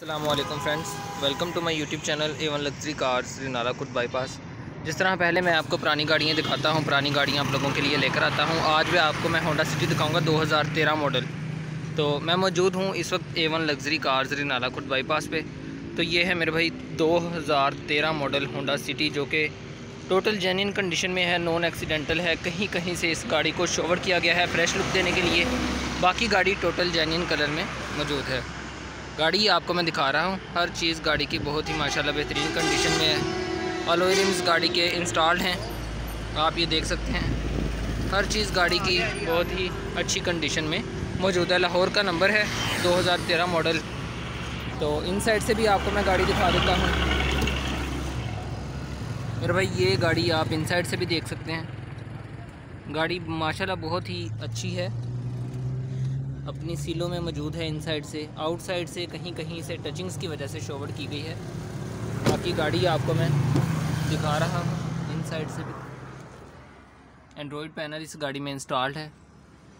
अस्सलामुअलैकुम friends, welcome to my YouTube channel A1 luxury cars Nala Kut bypass. जिस तरह पहले मैं आपको पुरानी गाड़ियाँ दिखाता हूँ, पुरानी गाड़ियाँ आप लोगों के लिए लेकर आता हूँ, आज भी आपको मैं होंडा सिटी दिखाऊंगा 2013 मॉडल। तो मैं मौजूद हूँ इस वक्त A1 luxury cars Nala Kut bypass पे। तो ये है मेरे भाई 2013 मॉडल होंडा सिटी, जो कि टोटल जेन्युइन कंडीशन में है, नॉन एक्सीडेंटल है। कहीं कहीं से इस गाड़ी को शोवर किया गया है फ्रेश लुक देने के लिए, बाकी गाड़ी टोटल जेन्युइन कलर में मौजूद है। गाड़ी आपको मैं दिखा रहा हूँ, हर चीज़ गाड़ी की बहुत ही माशाल्लाह बेहतरीन कंडीशन में है। अलॉय रिम्स गाड़ी के इंस्टॉल्ड हैं, आप ये देख सकते हैं। हर चीज़ गाड़ी की बहुत ही अच्छी कंडीशन में मौजूद है। लाहौर का नंबर है, 2013 मॉडल। तो इन साइड से भी आपको मैं गाड़ी दिखा देता हूँ मेरे भाई। ये गाड़ी आप इन साइड से भी देख सकते हैं, गाड़ी माशाल्लाह बहुत ही अच्छी है, अपनी सीलों में मौजूद है। इनसाइड से, आउटसाइड से कहीं कहीं से टचिंग्स की वजह से शोवर की गई है। बाकी गाड़ी आपको मैं दिखा रहा हूँ इनसाइड से भी। एंड्रॉयड पैनल इस गाड़ी में इंस्टॉल्ड है।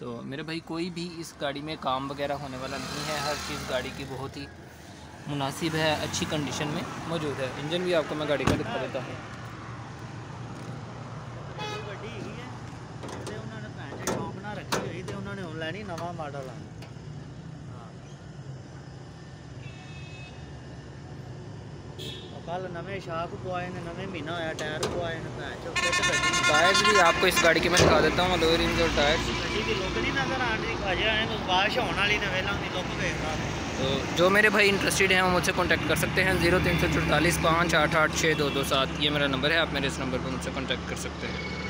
तो मेरे भाई कोई भी इस गाड़ी में काम वगैरह होने वाला नहीं है, हर चीज़ गाड़ी की बहुत ही मुनासिब है, अच्छी कंडीशन में मौजूद है। इंजन भी आपको मैं गाड़ी का दिखा देता हूँ। नहीं नवा मॉडल है। कल नवे शाक पवाए ने, नवे महीना होया टायर पवाए ने। टायर्स भी आपको इस गाड़ी के मैं दिखा देता हूँ। लोअर रिम्स और टायर्स गाड़ी की लुक नहीं नजर आ रही, अजय है तो वाश होने वाली नवे लंग लुक देखा। तो जो मेरे भाई इंटरेस्टेड हैं वो मुझसे कांटेक्ट कर सकते हैं। 03445886227 ये मेरा नंबर है, आप मेरे इस नंबर पर मुझसे कांटेक्ट कर सकते हैं।